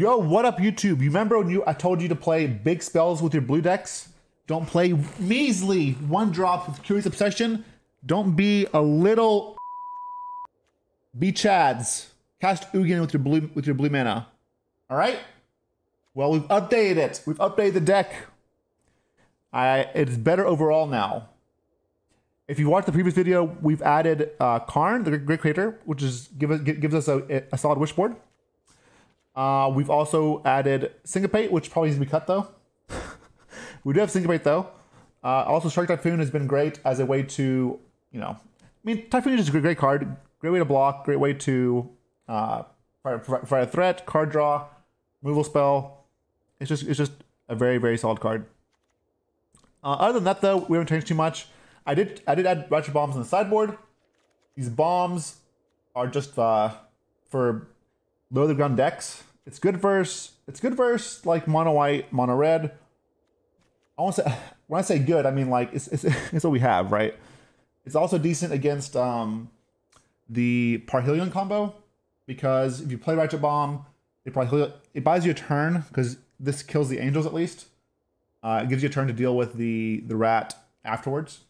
Yo, what up, YouTube? You remember when I told you to play big spells with your blue decks? Don't play measly one drop with Curious Obsession. Don't be a little. Be Chads. Cast Ugin with your blue mana. All right. Well, we've updated it. We've updated the deck. It's better overall now. If you watched the previous video, we've added Karn, the Great Creator, which is gives us a solid wish board. We've also added Syncopate, which probably needs to be cut though. We do have Syncopate though. Also, Shark Typhoon has been great as a way to, Typhoon is just a great card, great way to block, great way to fire a threat, card draw, removal spell. It's just a very, very solid card. Other than that though, we haven't changed too much. I did add Ratchet Bombs on the sideboard. These bombs are just for low to the ground decks. It's good versus like mono white, mono red. I want to say, when I say good, I mean like it's what we have, right? It's also decent against the Parhelion combo, because if you play Ratchet Bomb, it buys you a turn, because this kills the angels at least. It gives you a turn to deal with the rat afterwards.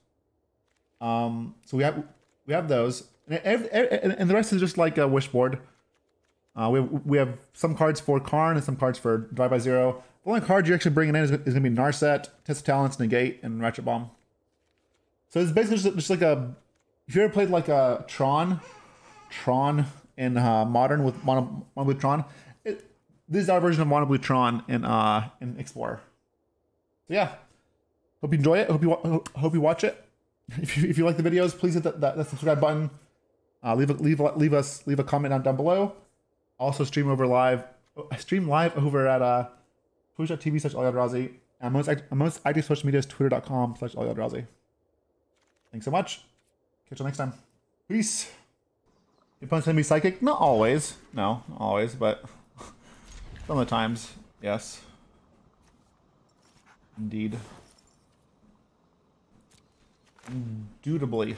So we have those, and the rest is just like a wish board. We have some cards for Karn and some cards for Divide by Zero. The only card you're actually bringing in is going to be Narset, Test of Talents, Negate, and Ratchet Bomb. So it's basically just like a, if you ever played like a Tron in Modern with Mono Blue Tron, this is our version of Mono Blue Tron in Explorer. So yeah. Hope you enjoy it. Hope you watch it. If you like the videos, please hit that subscribe button. Leave a comment down below. Also stream live over at twitch.tv/Ali Eldrazi. And most active social media is twitter.com/Ali Eldrazi. Thanks so much. Catch you next time. Peace. Your opponent's gonna be psychic? Not always. No, not always, but some of the times, yes. Indeed. Indubitably.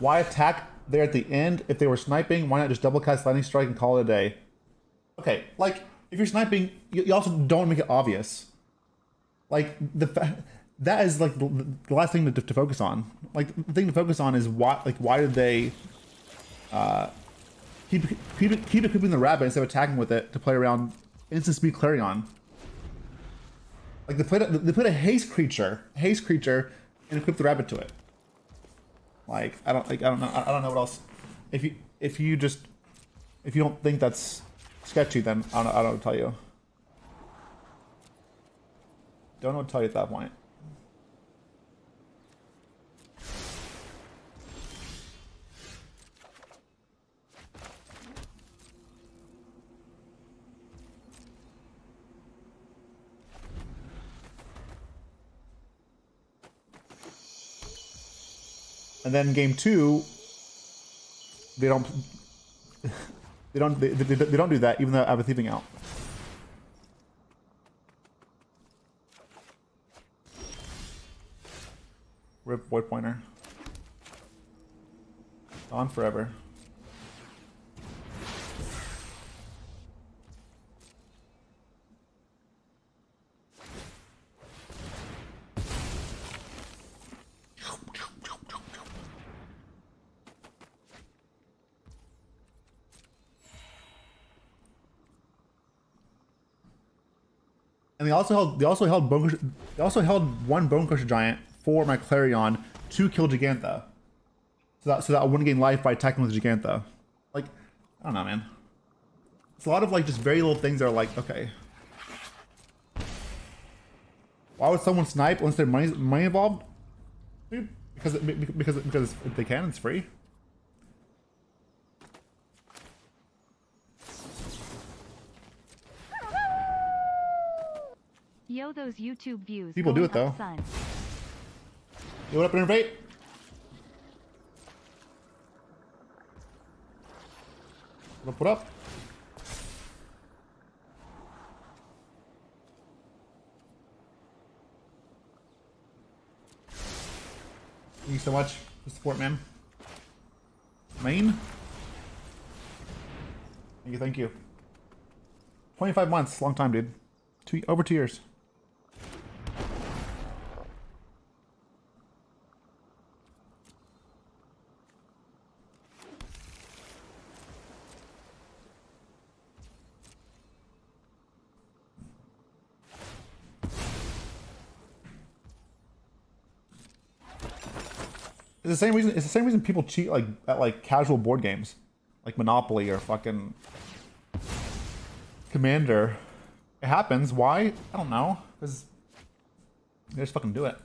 Why attack there at the end? If they were sniping, why not just double cast Lightning Strike and call it a day? Okay, like, if you're sniping, you also don't make it obvious. Like, that is like the last thing to focus on. Like, the thing to focus on is why did they keep equipping the rabbit instead of attacking with it to play around instant speed Clarion? Like, they put a haste creature and equip the rabbit to it. Like, I don't know what else. If you don't think that's sketchy, then I don't know what to tell you. Don't know what to tell you at that point. And then game two, they don't do that, even though I have a thieving out. Rip Void Pointer. On forever. And they also held one Bonecrusher Giant for my Clarion to kill Gigantha, so that I wouldn't gain life by attacking with Gigantha. Like, I don't know, man. It's a lot of like just very little things that are like, okay, why would someone snipe unless there's money involved? Dude, because if they can, it's free. Yo, those YouTube views. People do it though. Son. Yo, what up, Innovate? What up? you so much for support, man. Main? Thank you, thank you. 25 months, long time, dude. Over 2 years. It's the same reason. It's the same reason people cheat like at like casual board games, like Monopoly or fucking Commander. It happens. Why? I don't know. Because they just fucking do it.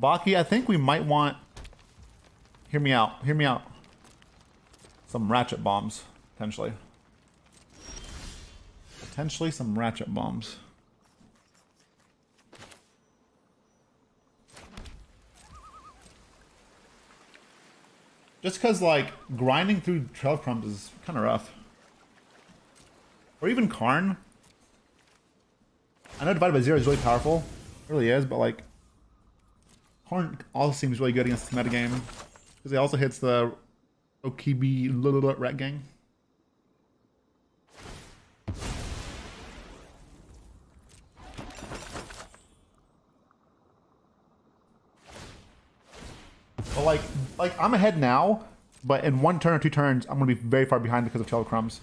Baki, I think we might want. Hear me out. Hear me out. Some ratchet bombs, potentially. Potentially some ratchet bombs. Just because, like, grinding through Trail Crumbs is kind of rough. Or even Karn. I know Divide by Zero is really powerful. It really is, but, like, Karn also seems really good against this metagame. Because he also hits the Okibi little rat gang. But like I'm ahead now, but in one turn or two turns, I'm gonna be very far behind because of Shellacrumbs.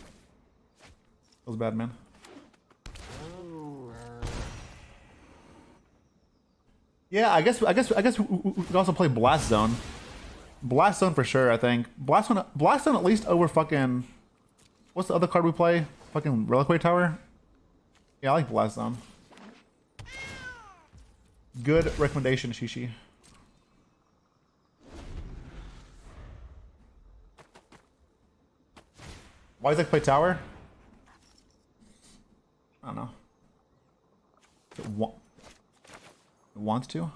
Feels bad, man. Yeah, I guess we could also play Blast Zone. Blast Zone for sure, I think. Blast Zone at least over fucking... What's the other card we play? Fucking Reliquary Tower? Yeah, I like Blast Zone. Good recommendation, Shishi. Why does I play Tower? I don't know. It wants to?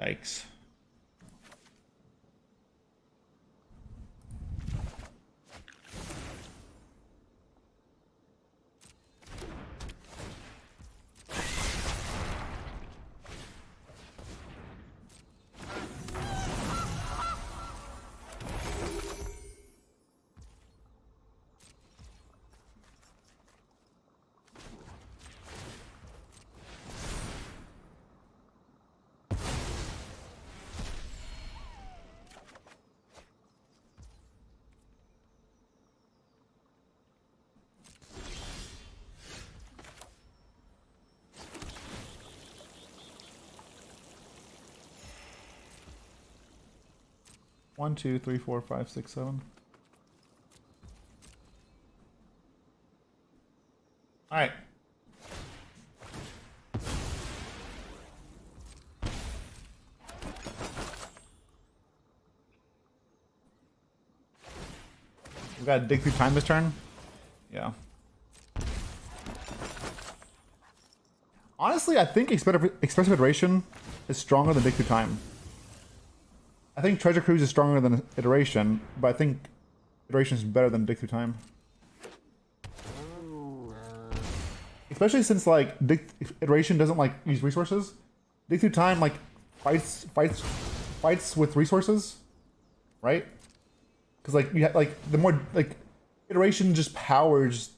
Yikes. One, two, three, four, five, six, seven. All right. We gotta dig through time this turn. Yeah. Honestly, I think Expressive Iteration is stronger than Dig Through Time. I think Treasure Cruise is stronger than Iteration, but I think Iteration is better than Dig Through Time. Especially since like Iteration doesn't like use resources. Dig Through Time like fights with resources, right? Because like you have like the more like Iteration just powers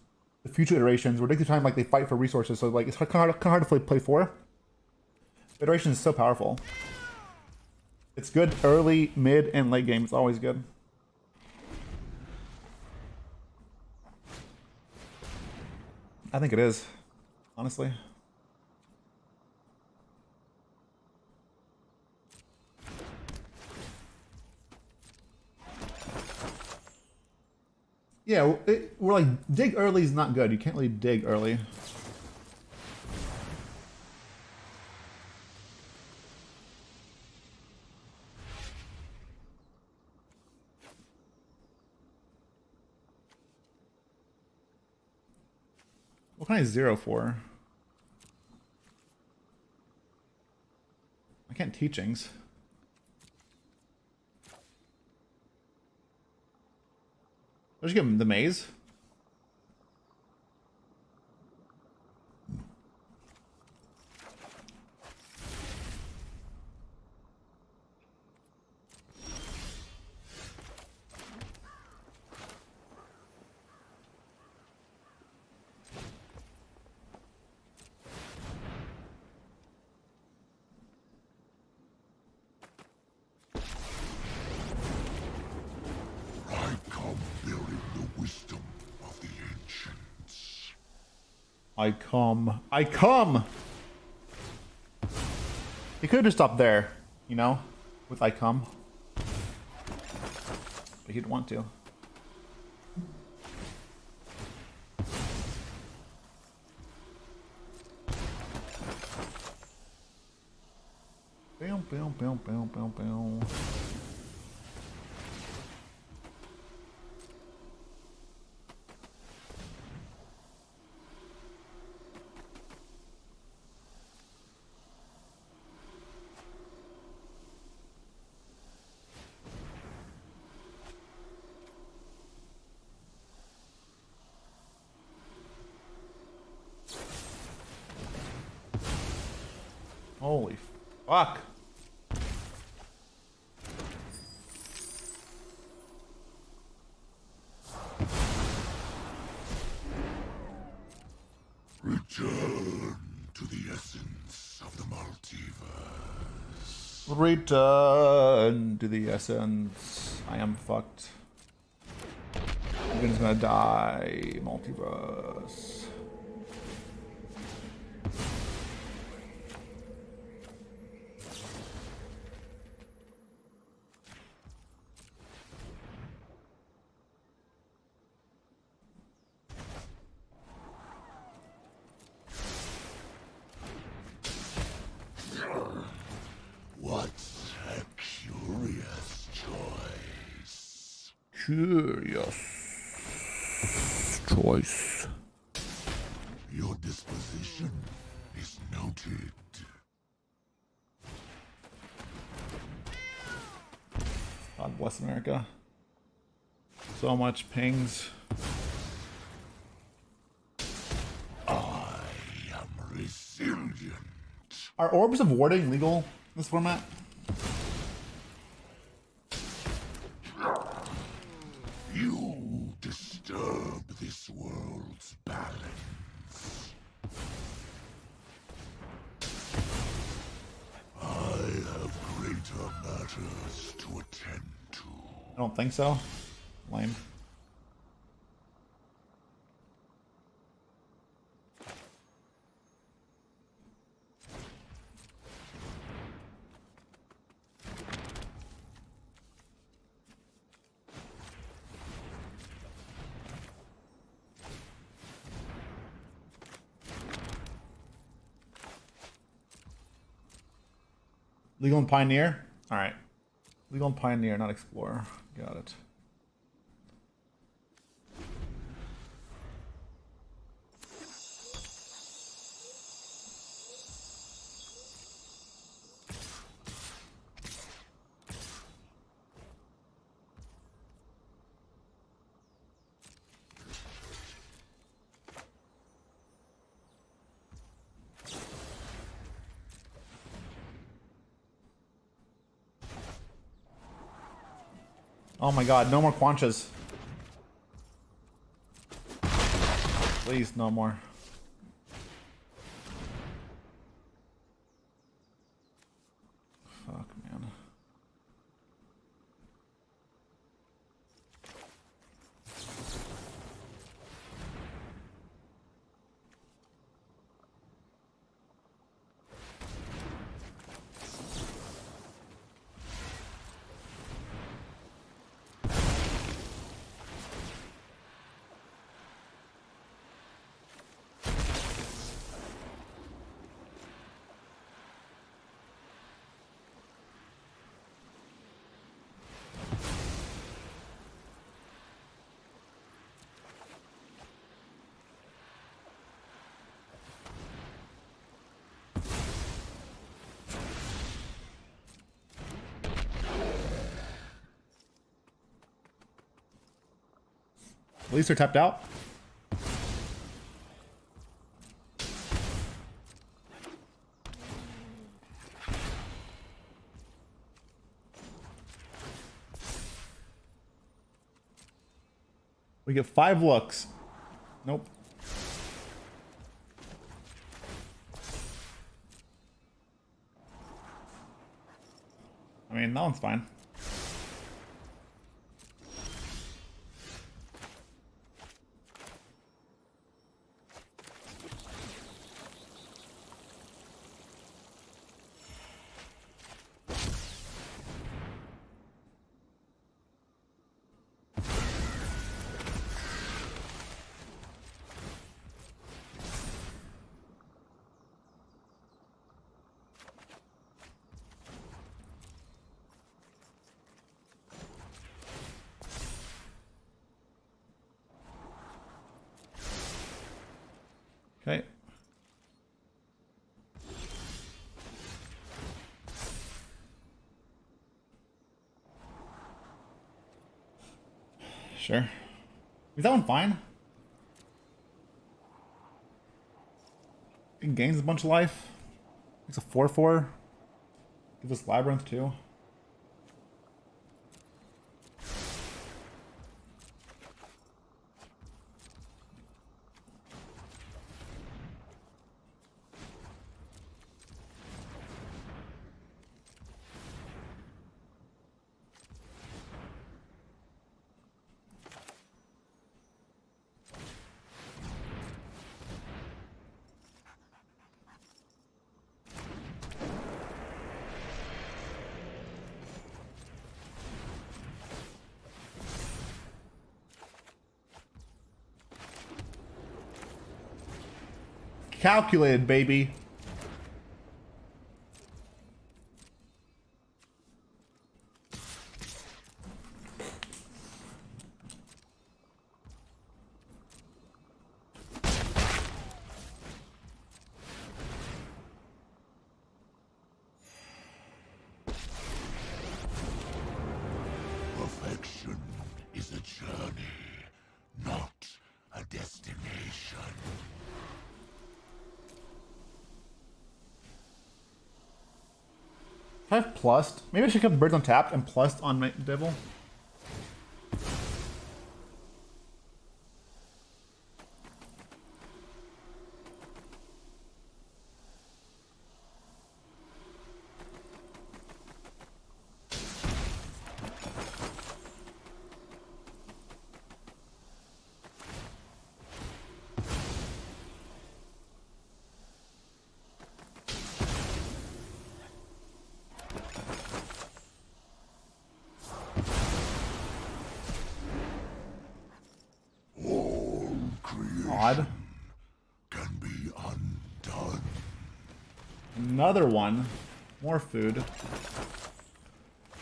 the future iterations, where Dig Through Time like they fight for resources, so like it's kind of hard to play for. Iteration is so powerful. It's good early, mid, and late game. It's always good. I think it is, honestly. Yeah, we're like, dig early is not good. You can't really dig early. What can I zero for? I can't teachings. I'll just give him the maze. I come! He could have just stopped there, you know, with I come. But he didn't want to. Bam, bam, bam, bam, bam, bam. Holy fuck. Return to the essence of the multiverse. Return to the essence. I am fucked. Everyone's gonna die. Multiverse. Curious choice. Your disposition is noted. God bless America. So much pings. I am resilient. Are orbs of warding legal in this format? World's balance. I have greater matters to attend to. I don't think so. Lame. Legal and Pioneer? Alright. Legal and Pioneer, not Explorer. Got it. Oh my god, no more Quenches. Please, no more. Fuck, man. At least they're tapped out. We get 5 looks. Nope. I mean, that one's fine. Sure. Is that one fine? It gains a bunch of life. It's a 4/4. Give us Labyrinth too. Calculated, baby. Perfection is a journey, not a destination. If I have plussed, maybe I should have birds on tap and plussed on my devil. Another one. More food.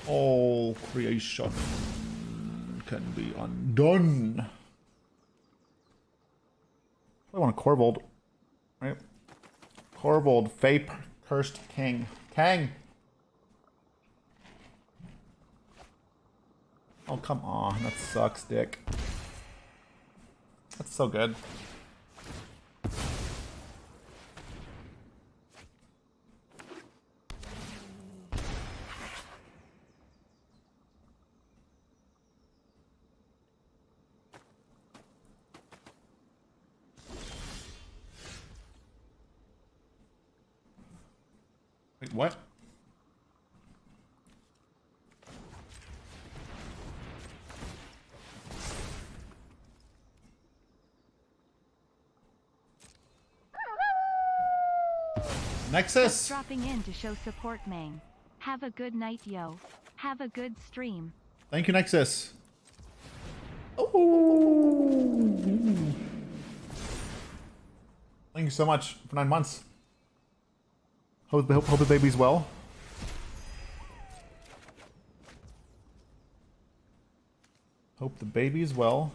All creation can be undone. I want a Korvold. Right? Korvold, Fape, Cursed King. Kang! Oh, come on. That sucks, dick. That's so good. What? Nexus. Just dropping in to show support, Mang. Have a good night, yo. Have a good stream. Thank you, Nexus. Oh. Thank you so much for 9 months. Hope the baby's well. Hope the baby's well.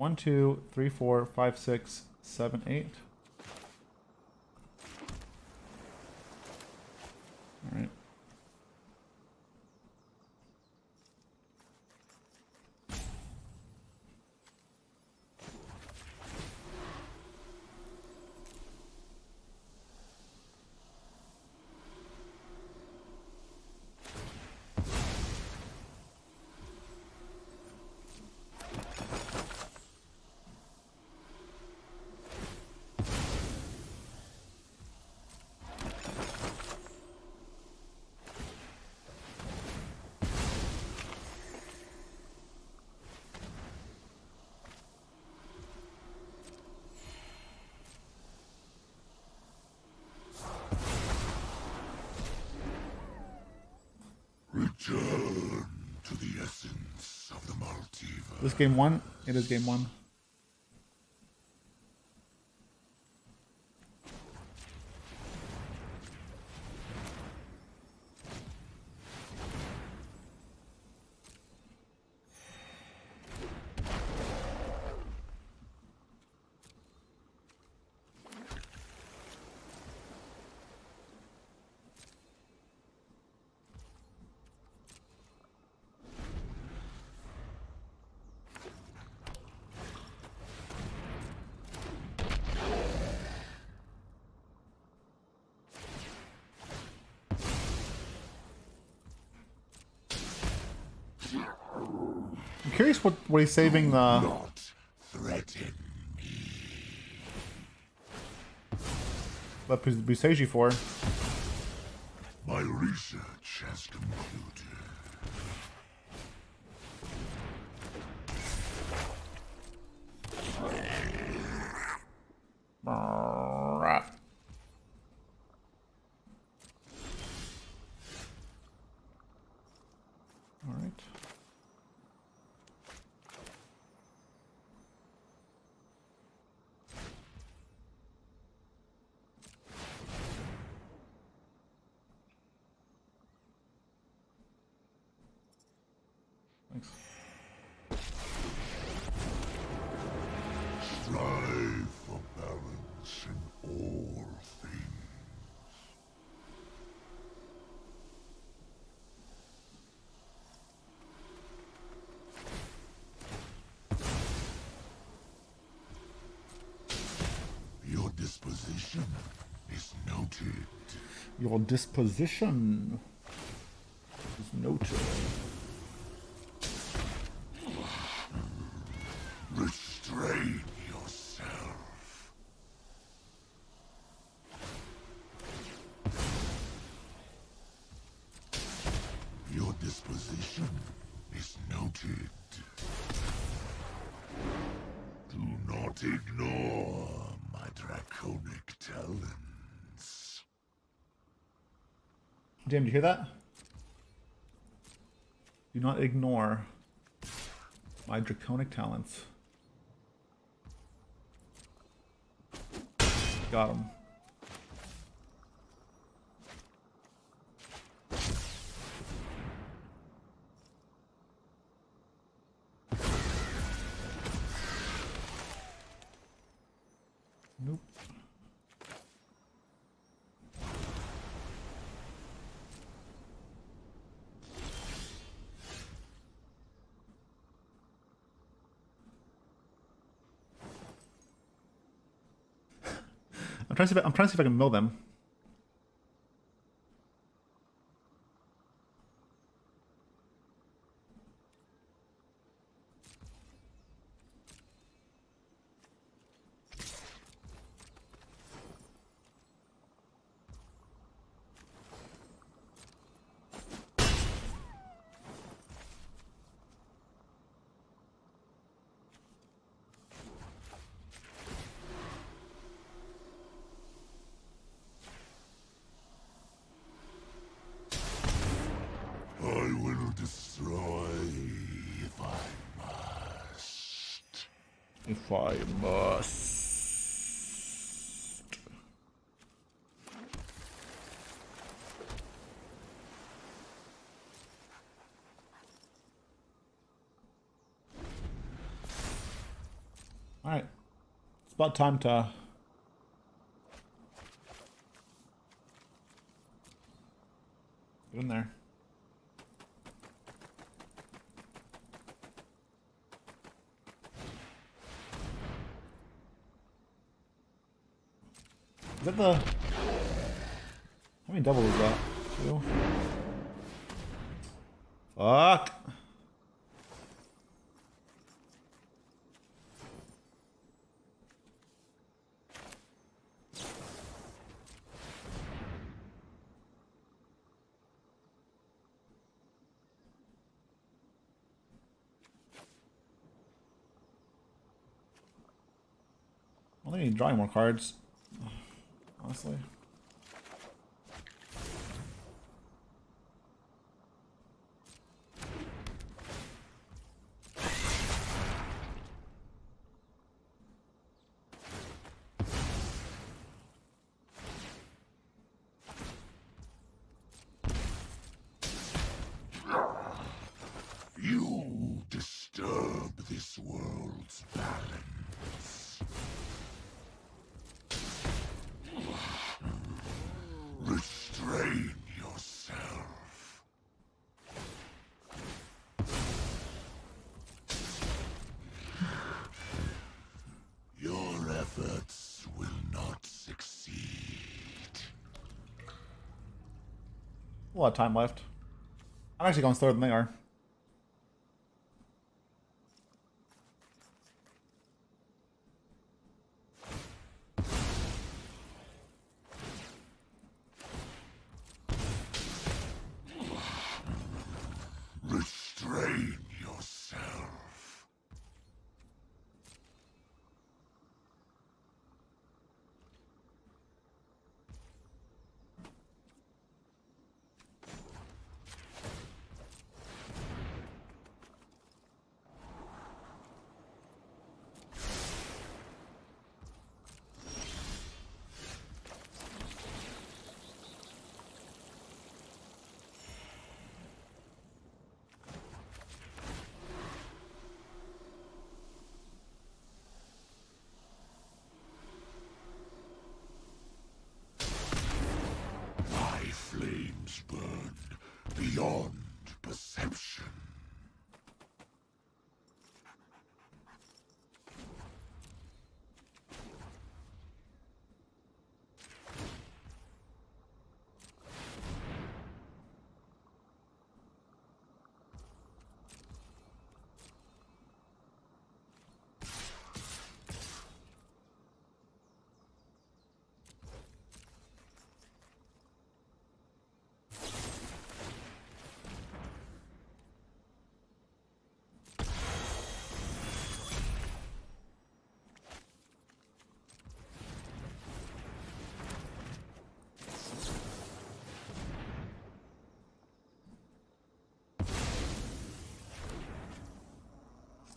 1, 2, 3, 4, 5, 6, 7, 8. All right. This game one? It is game one. I'm curious what he's saving the... Do not threaten me. What Buseji for? My research has concluded. Your disposition is noted. Restrain yourself. Your disposition is noted. Do not ignore my draconic talent. Damn, did you hear that? Do not ignore my draconic talents. Got him. I'm trying to see if I can mill them. I must. about time to... Get in there. Is that the... How many doubles is that? Two? Fuck! I don't need to draw any more cards, honestly. You disturb this world's balance. Restrain yourself. Your efforts will not succeed. A lot of time left. I'm actually going slower than they are. Beyond perception.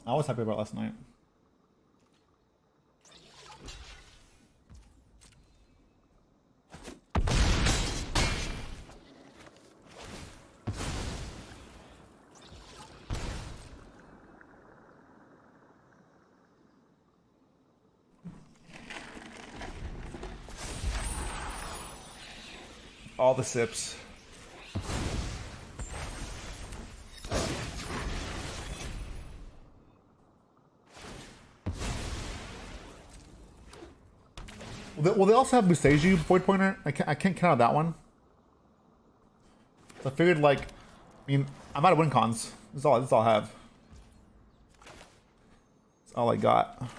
I was happy about last night. All the sips. Well, they also have Museju, Void Pointer. I can't count out that one. So I figured, like, I mean, I'm out of win cons. This is all I have. That's all I got.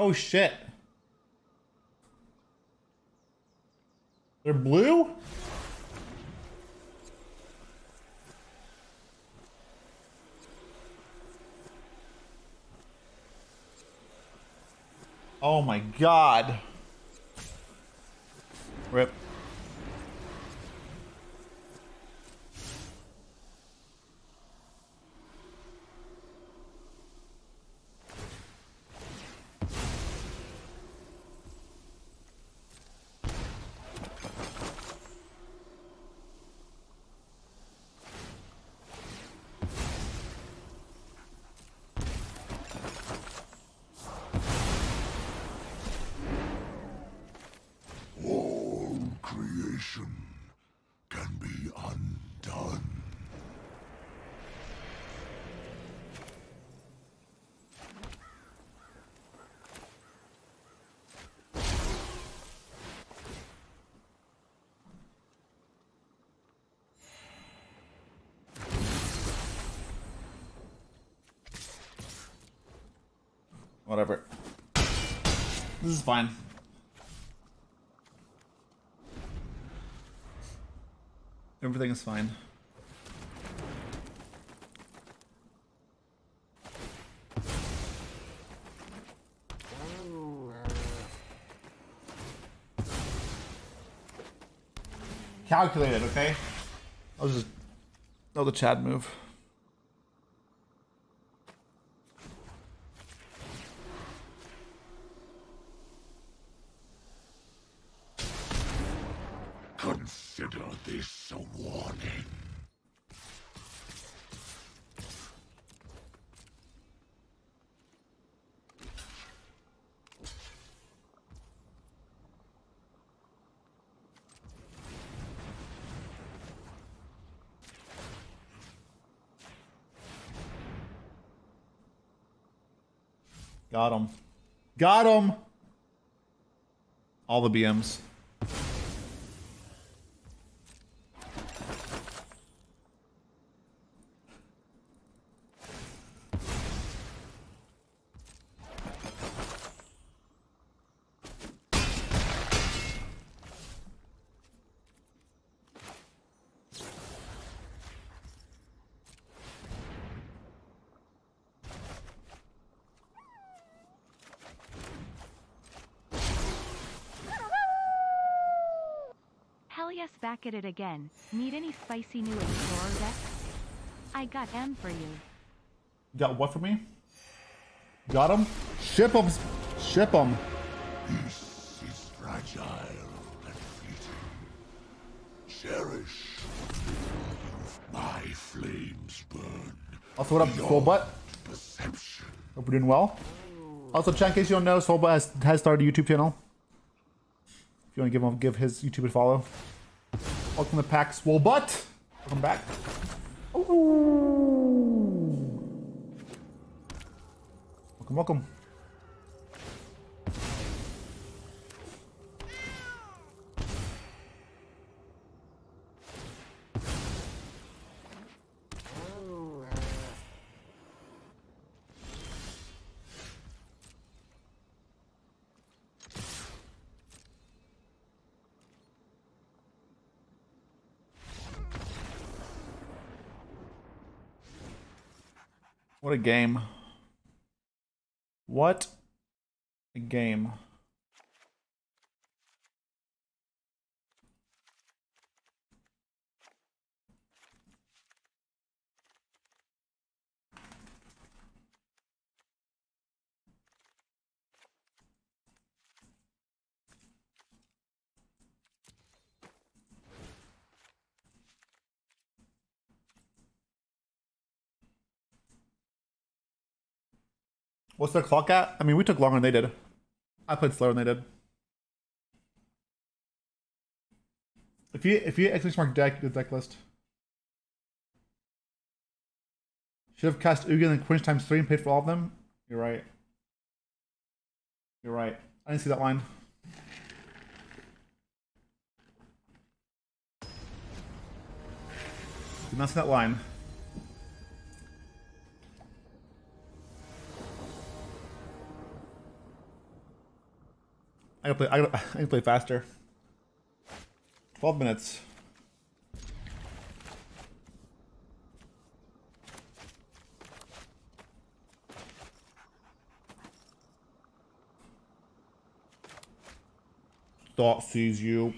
Oh shit. They're blue? Oh my god. Rip. Whatever. This is fine. Everything is fine. Calculated, okay? I'll just... Oh, the Chad move. This a warning. Got him. Got him. All the BMs. Back at it again. Need any spicy new explorer decks? I got M for you. Got what for me? Got him? Ship him! Ship him! Peace is fragile and fleeting. Cherish my flames burn. Also, what up, Soulbutt? Hope we're doing well. Also, chat, in case you don't know, Soulbutt has started a YouTube channel. If you want to give his YouTube a follow. Welcome to the pack, Swolebutt! Welcome back. Ooh. Welcome, welcome. What a game. What a game. What's their clock at? I mean, we took longer than they did. I played slower than they did. If you exclamation mark deck, the deck list. Should have cast Ugin and Quench ×3 and paid for all of them. You're right. You're right. I didn't see that line. Did not see that line. I can play faster. 12 minutes. Thought sees you.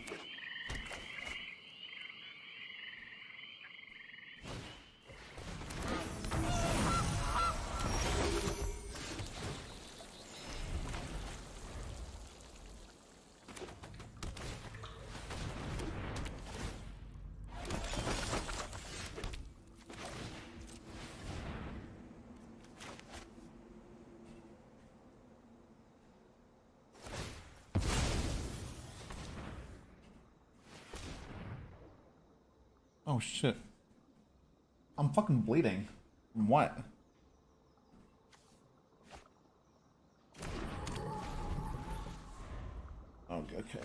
Oh shit. I'm fucking bleeding. From what? Okay, okay.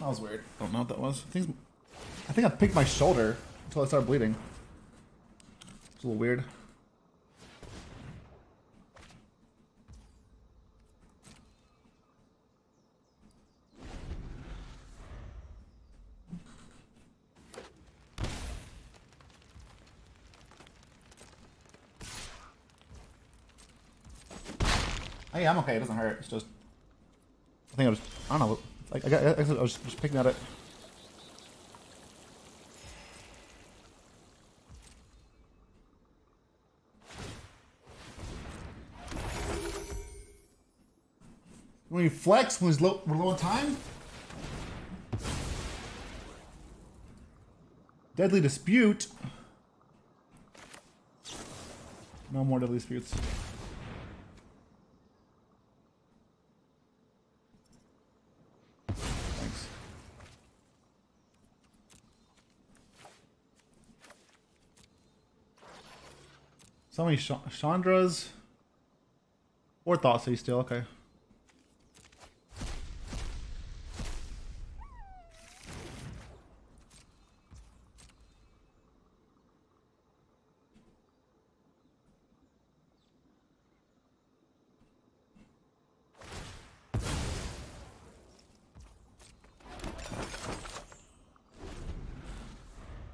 That was weird. I don't know what that was. I think I picked my shoulder until I started bleeding. It's a little weird. Hey, I'm okay. It doesn't hurt. It's just... I don't know. Like, I was just picking at it. When you flex, when we're low on time? Deadly Dispute? No more Deadly Disputes. So many Chandras or thoughts he's still okay.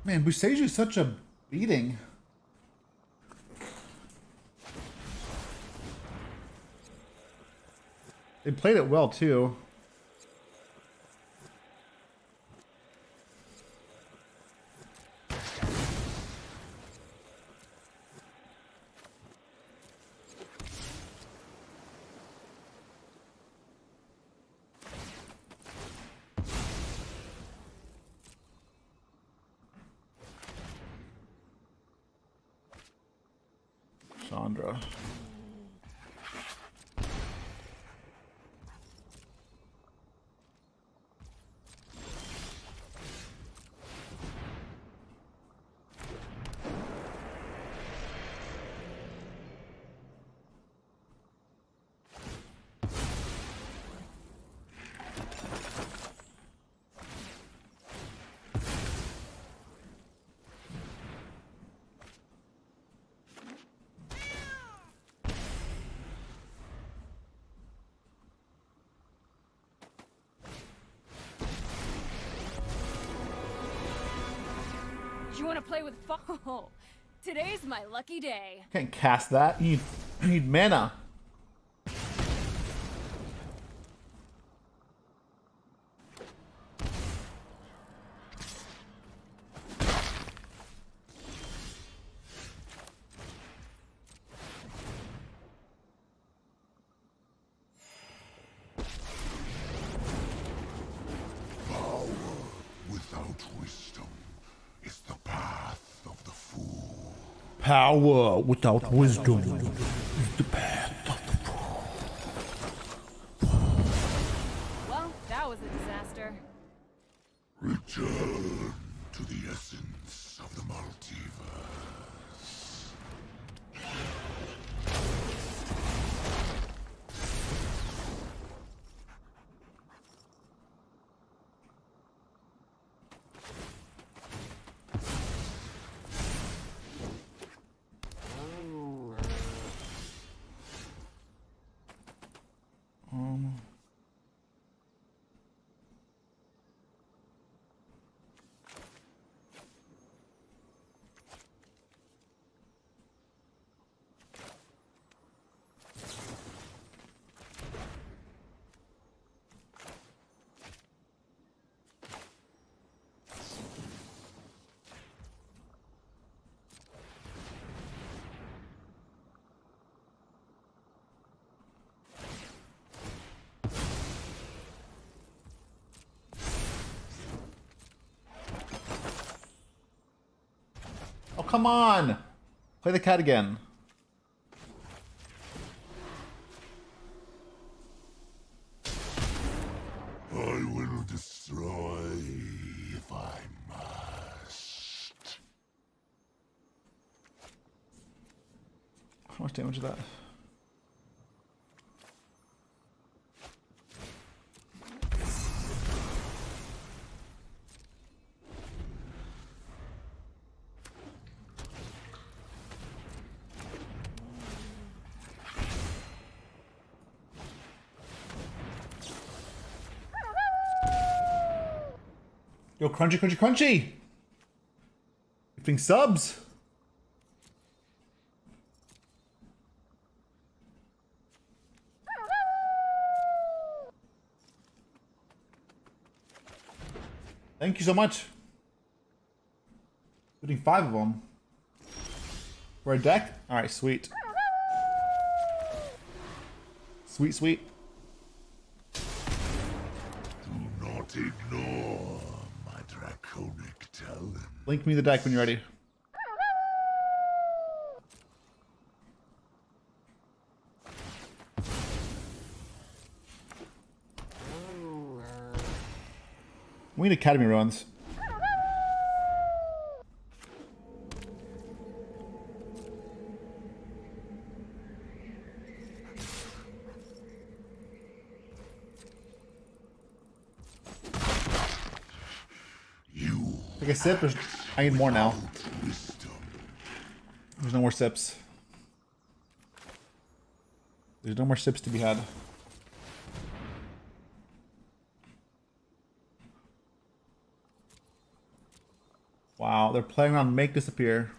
Man, Bousseiju is such a beating. They played it well too. Chandra. You want to play with fire? Today's my lucky day. Can't cast that. You need mana. Power without wisdom is the path of the fool. Well, that was a disaster. Return to the essence of the multiverse. Come on! Play the cat again. I will destroy if I must. How much damage is that? Yo, crunchy, crunchy, crunchy! Gifting subs! Thank you so much! Including 5 of them. For a deck? Alright, sweet. Sweet, sweet. Do not ignore. Link me the deck when you're ready. We need Academy runs. A sip, or I need more now. There's no more sips. There's no more sips to be had. Wow, they're playing on Make Disappear.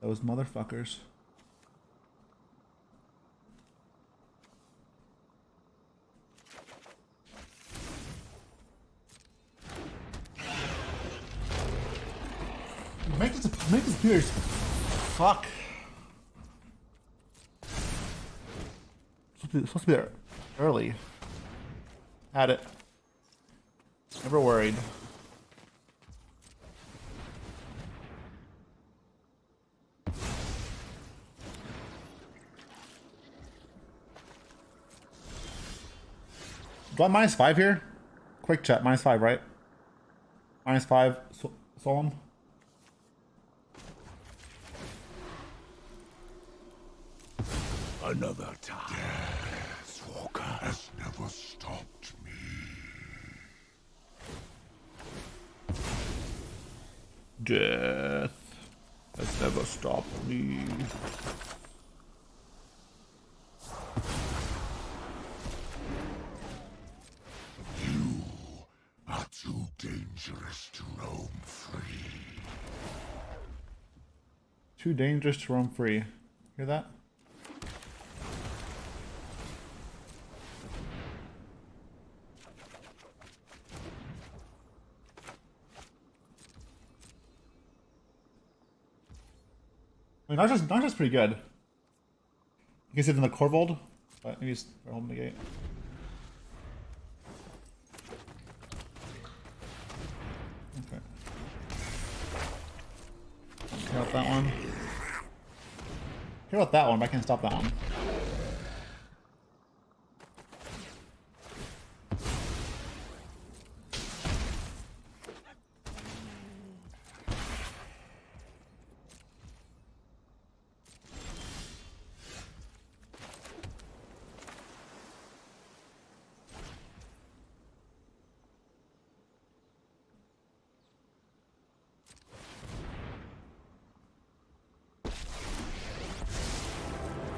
Those motherfuckers. Make this appear. Fuck. It's supposed to be there early. Had it. Never worried. Do I -5 here? Quick chat, -5, right? -5, Solemn. Another time. Deathwalker has never stopped me. Death has never stopped me. You are too dangerous to roam free. Too dangerous to roam free. Hear that? Narset's pretty good. You can sit in the Corvold, but maybe just hold the gate. Okay. with that one. I care about that one, but I can't stop that one.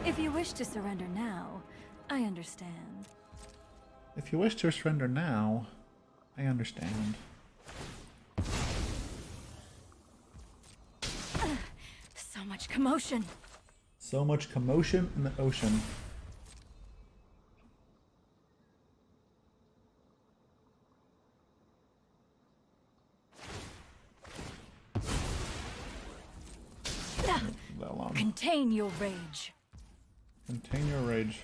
If you wish to surrender now, I understand. If you wish to surrender now, I understand. So much commotion. So much commotion in the ocean. Contain your rage. Contain your rage.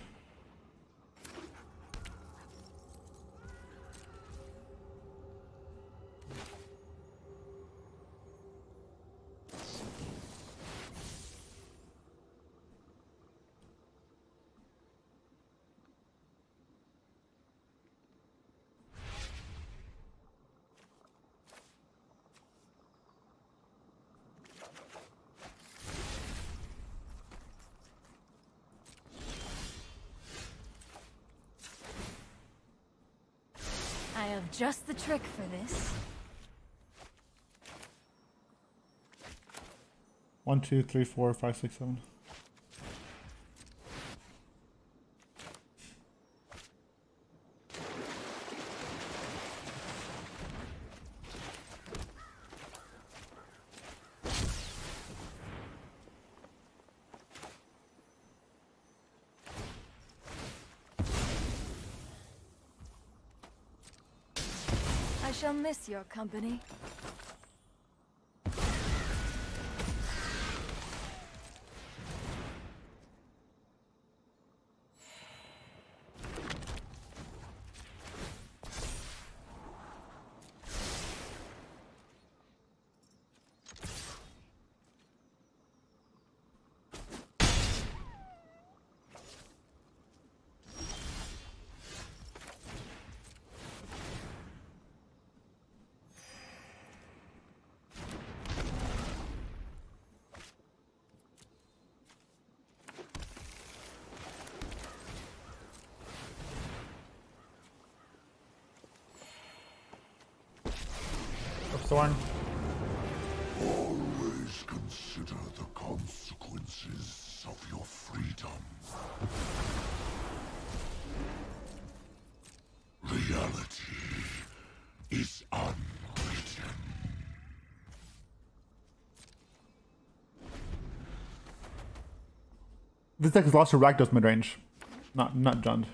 Just the trick for this. 1, 2, 3, 4, 5, 6, 7. I'll miss your company. Thorn. Always consider the consequences of your freedom. Reality is unwritten. This deck has lost to Ragdos midrange, not Jund.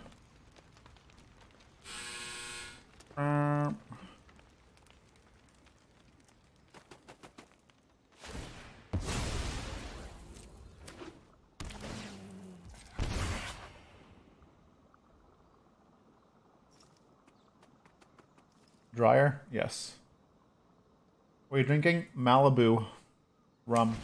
Dryer? Yes. What are you drinking? Malibu rum.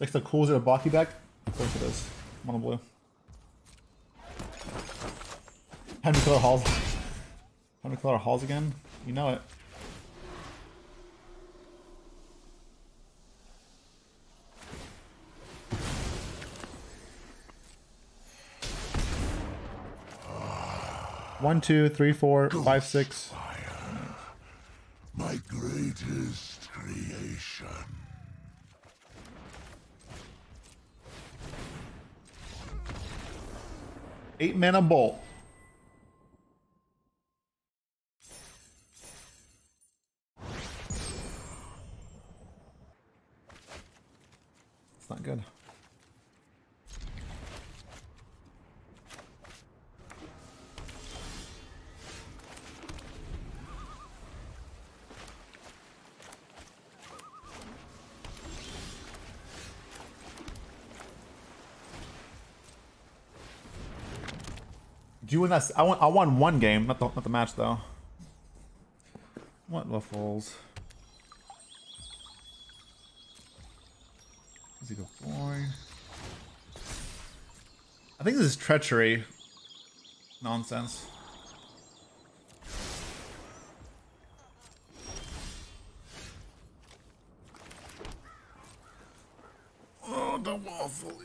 Next to cool, is it a Baki deck? Of course it is. Mono blue. Time to kill our halls. Time to kill our halls again. You know it. One, two, three, four, five, six. Fire. My greatest creation. 8 mana bolt. It's not good. Do you win that? I won one game, not the match though. What levels? Does he go boy? I think this is treachery nonsense. Oh, the waffle.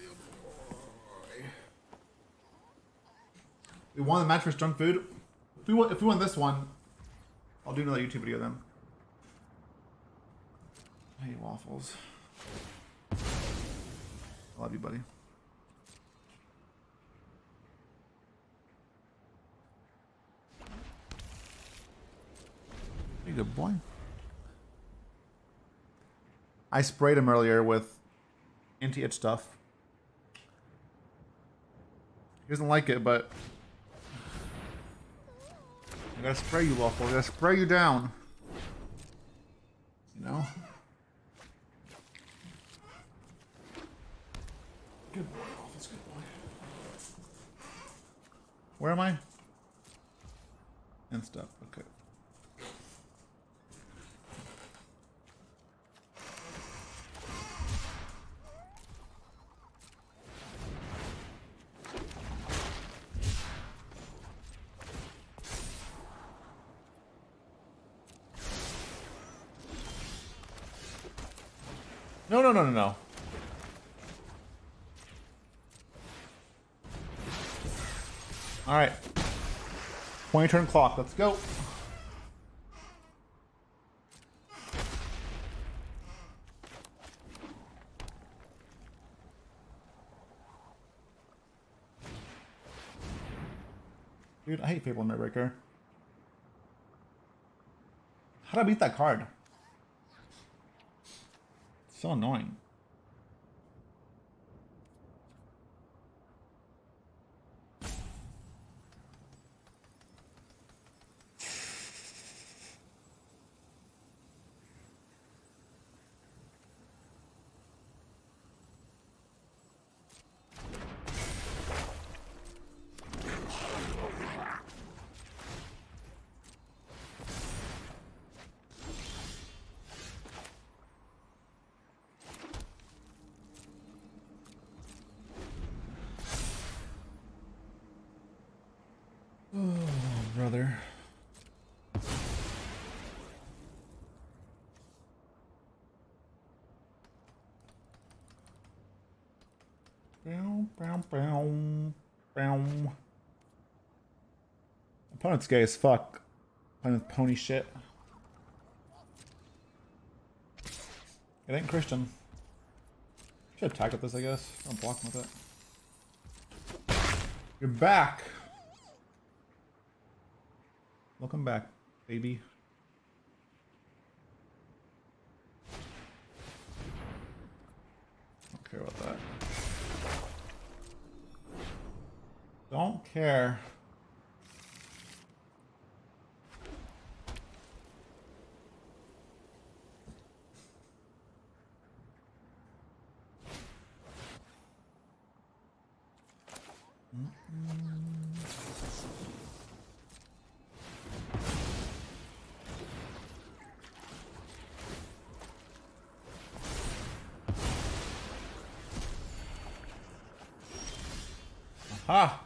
We won the match for junk food. If we won this one, I'll do another YouTube video then. I hate waffles. I love you, buddy. Hey, good boy. I sprayed him earlier with anti-itch stuff. He doesn't like it, but I gotta spray you, Waffle. I gotta spray you down. You know? Good boy, Waffle's good boy. Where am I? And stuff, okay. No. Alright. 20 turn clock, let's go. Dude, I hate Fable Nightbreaker. How did I beat that card? So annoying. Opponent's gay as fuck. Playing with pony shit. It ain't Christian. Should have tackled this, I guess. I'll block him with it. You're back! Welcome back, baby. Don't care about that. Don't care. Ah.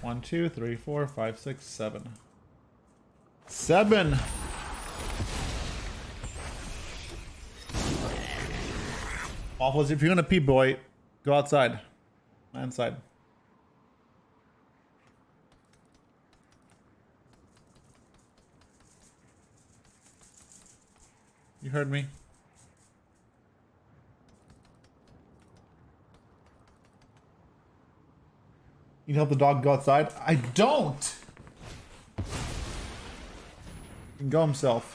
One, two, three, four, five, six, seven. 7! Waffles, if you're gonna pee, boy, go outside. Inside. You heard me. You need help the dog go outside? I don't! He can go himself.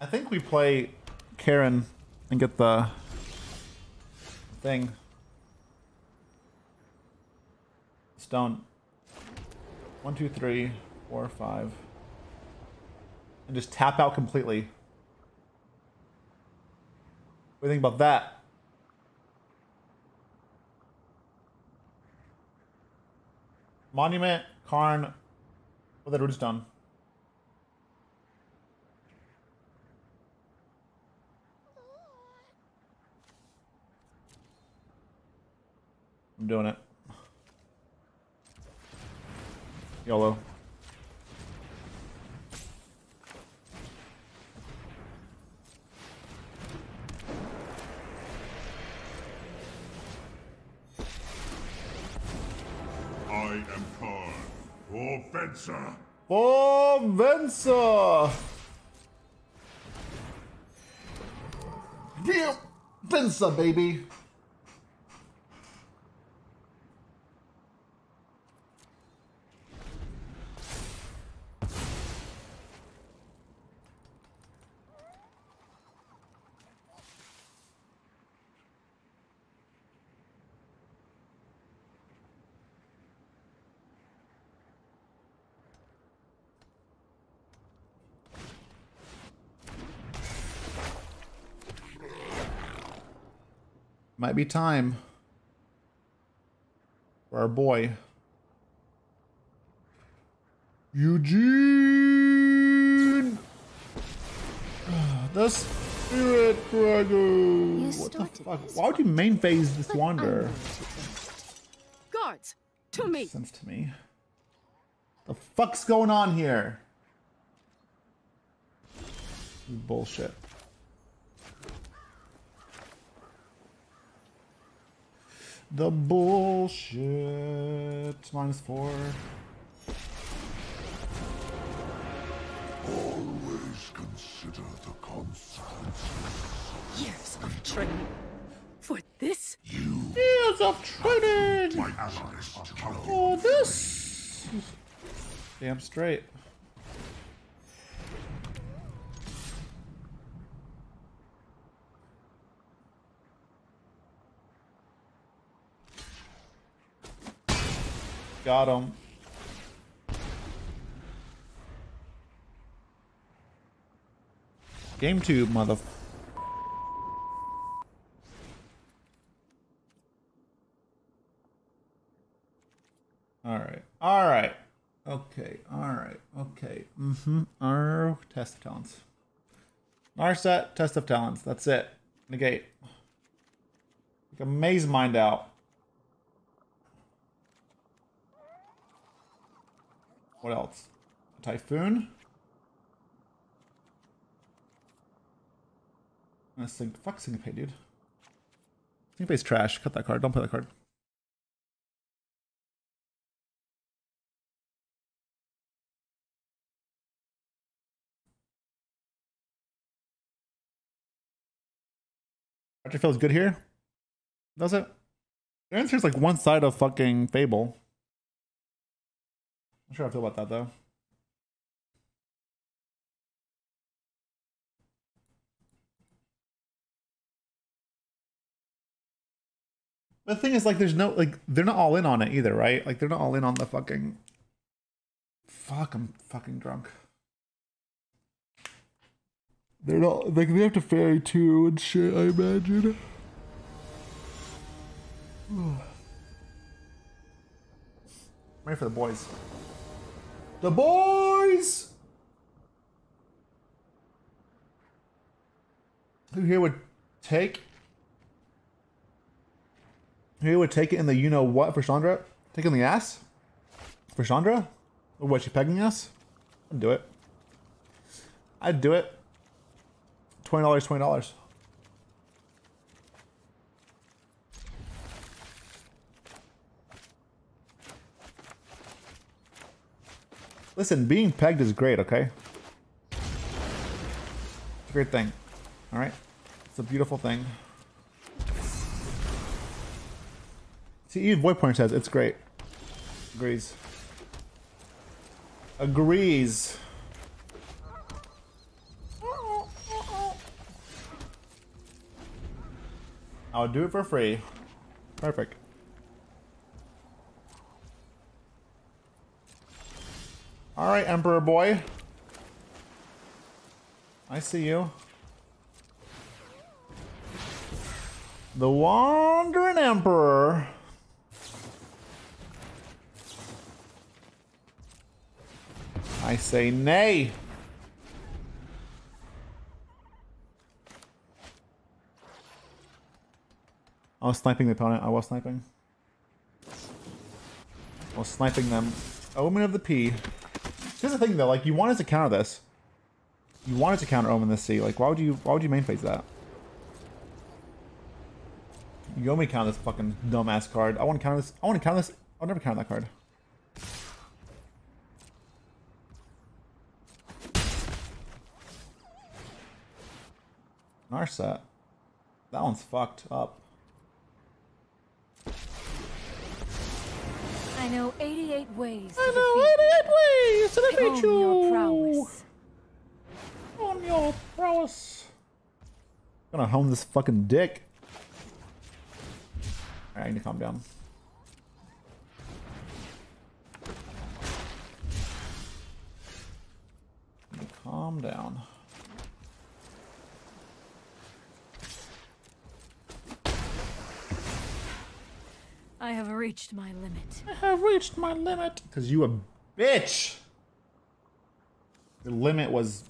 I think we play Karn and get the thing. Stone. 1, 2, 3, 4, 5. And just tap out completely. What do you think about that? Monument, Karn. Well, that root's done. I'm doing it. YOLO. I am Karn. For Vencer. For Vencer. Damn, Vencer, baby. Might be time for our boy Ugin, the Spirit Dragon. What the fuck? Why would you main phase this Wanderer? Guards, to me. Makes sense to me. The fuck's going on here? Bullshit. The bullshit. -4. Always consider the consequences. Years of training. For this? You. Years of training. My allies for this. Damn straight. Got him. Game 2, mother. All right. All right. Okay. All right. Okay. Mm-hmm. Our test of talents. Narset, test of talents. That's it. Negate. Like a maze mind out. What else? A Typhoon? Fuck Syncopate, dude. Syncopate's trash. Cut that card. Don't play that card. Ratchet feels good here. Does it? The answer is like one side of fucking Fable. I'm sure I feel about that though. The thing is, like, there's no, like, they're not all in on it either, right? Like, they're not all in on the fucking. Fuck, I'm fucking drunk. They're not, like, they have to ferry too and shit, I imagine. I'm ready for the boys. The boys! Who here would take? Who would take it in the you know what for Chandra? Take it in the ass? For Chandra? Or what, she pegging us? I'd do it. I'd do it. $20, $20. Listen, being pegged is great, okay? It's a great thing. Alright? It's a beautiful thing. See, even Void Pointer says it's great. Agrees. Agrees. I'll do it for free. Perfect. All right, Emperor boy. I see you. The Wandering Emperor. I say nay. I was sniping the opponent. I was sniping them. Omen of the P. Here's the thing though, like, you wanted to counter this. You wanted to counter Omen of the Sea. Like, why would you main phase that? You owe me counter this fucking dumbass card. I wanna counter this. I'll never counter that card. Narset. That one's fucked up. I know 88 ways. To defeat you. On your prowess. I'm gonna home this fucking dick. Alright, I need to calm down. I need to calm down. I have reached my limit. Because you a bitch. Your limit was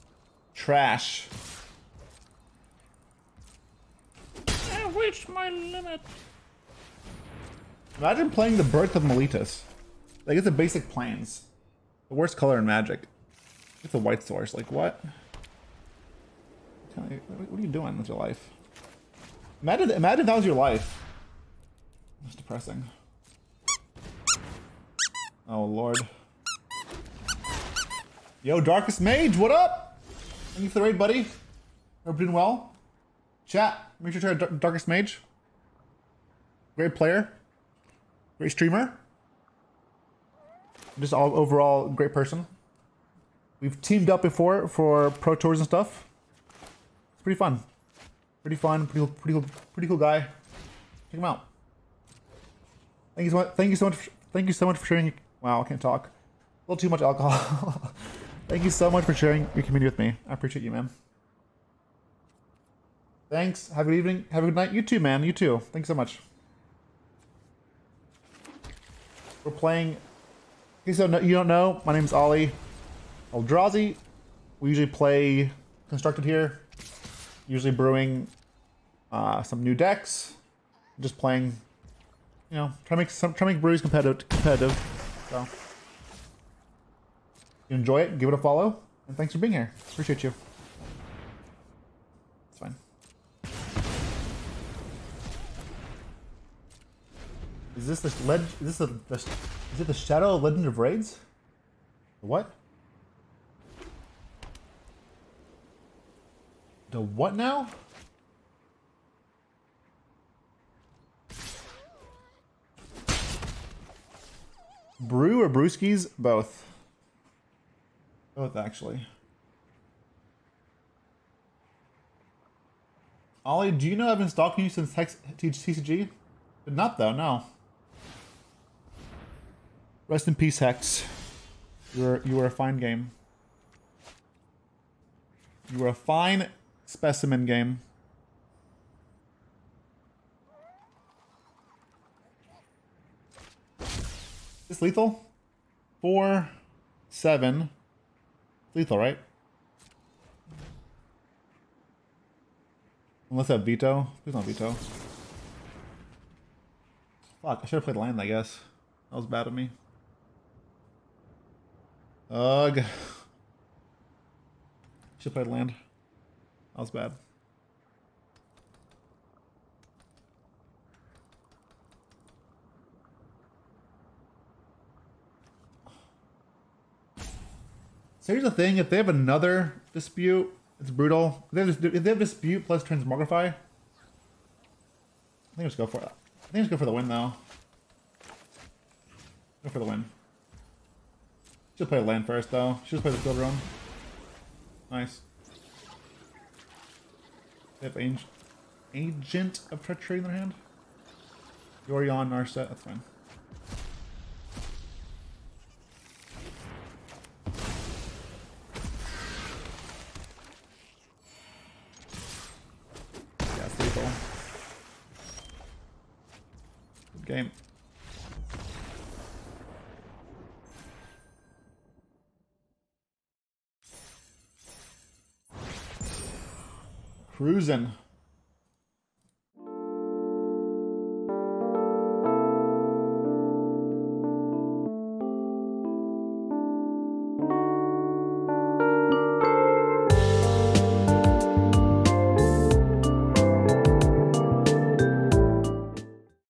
trash. I reached my limit. Imagine playing The Birth of Miletus. Like, it's a basic plains. The worst color in Magic. It's a white source. Like, what? What are you doing with your life? Imagine if that was your life. That's depressing. Oh, Lord. Yo, Darkest Mage, what up? Thank you for the raid, buddy. Hope you're doing well. Chat, make sure to try Darkest Mage. Great player. Great streamer. Just all overall great person. We've teamed up before for pro tours and stuff. It's pretty fun. Pretty cool guy. Check him out. Thank you so much. Thank you so much for sharing. Wow, I can't talk. A little too much alcohol. Thank you so much for sharing your community with me. I appreciate you, man. Thanks. Have a good evening. Have a good night. You too, man. You too. Thanks so much. We're playing... In case you don't know, my name's Ali Eldrazi. We usually play Constructed here. Usually brewing some new decks. Just playing, you know, trying to make breweries competitive. So... enjoy it, give it a follow, and thanks for being here. Appreciate you. It's fine. Is this the ledge? Is this is it the Shadow Legend of Raids? The what? The what now? Brew or brewskis? Both. Both, actually. Ollie, do you know I've been stalking you since Hex TCG? But not though, no. Rest in peace, Hex. You were a fine game. You were a fine specimen game. Is this lethal? 4, 7. Lethal, right? Unless I have veto. Please not veto. Fuck, I should have played land, I guess. That was bad of me. Ugh. Should have played land. That was bad. So here's the thing, if they have another Dispute, it's brutal. If they have Dispute plus Transmogrify, I think just go for it. I think just go for the win, though. Go for the win. She'll play land first, though. She'll just play the field run. Nice. They have Agent of Treachery in their hand. Yorion, Narset, that's fine. Yeah, it's lethal. Good game. Cruising.